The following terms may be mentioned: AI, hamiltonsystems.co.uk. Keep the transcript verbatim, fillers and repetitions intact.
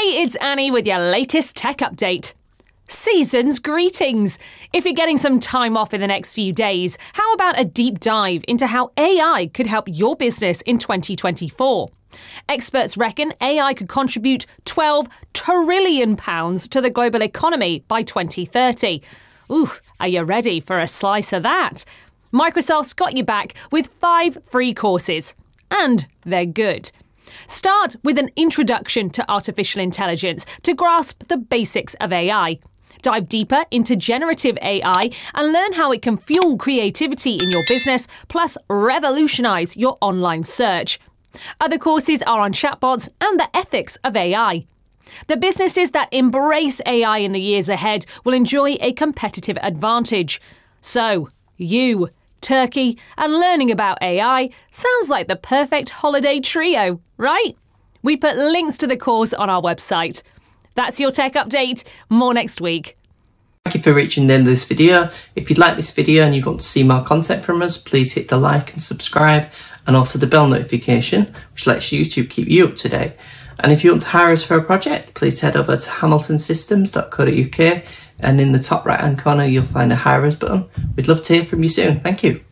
Hey, it's Annie with your latest tech update. Season's greetings! If you're getting some time off in the next few days, how about a deep dive into how A I could help your business in twenty twenty-four? Experts reckon A I could contribute twelve trillion pounds to the global economy by twenty thirty. Ooh, are you ready for a slice of that? Microsoft's got you back with five free courses. And they're good. Start with an introduction to artificial intelligence to grasp the basics of A I. Dive deeper into generative A I and learn how it can fuel creativity in your business, plus revolutionise your online search. Other courses are on chatbots and the ethics of A I. The businesses that embrace A I in the years ahead will enjoy a competitive advantage. So, you, turkey, and learning about A I sounds like the perfect holiday trio, right? We put links to the course on our website. That's your tech update. More next week. Thank you for reaching the end of this video. If you'd like this video and you want to see more content from us, please hit the like and subscribe, and also the bell notification, which lets YouTube keep you up to date. And if you want to hire us for a project, please head over to hamilton systems dot co dot U K, and in the top right hand corner you'll find a hire us button. We'd love to hear from you soon. Thank you.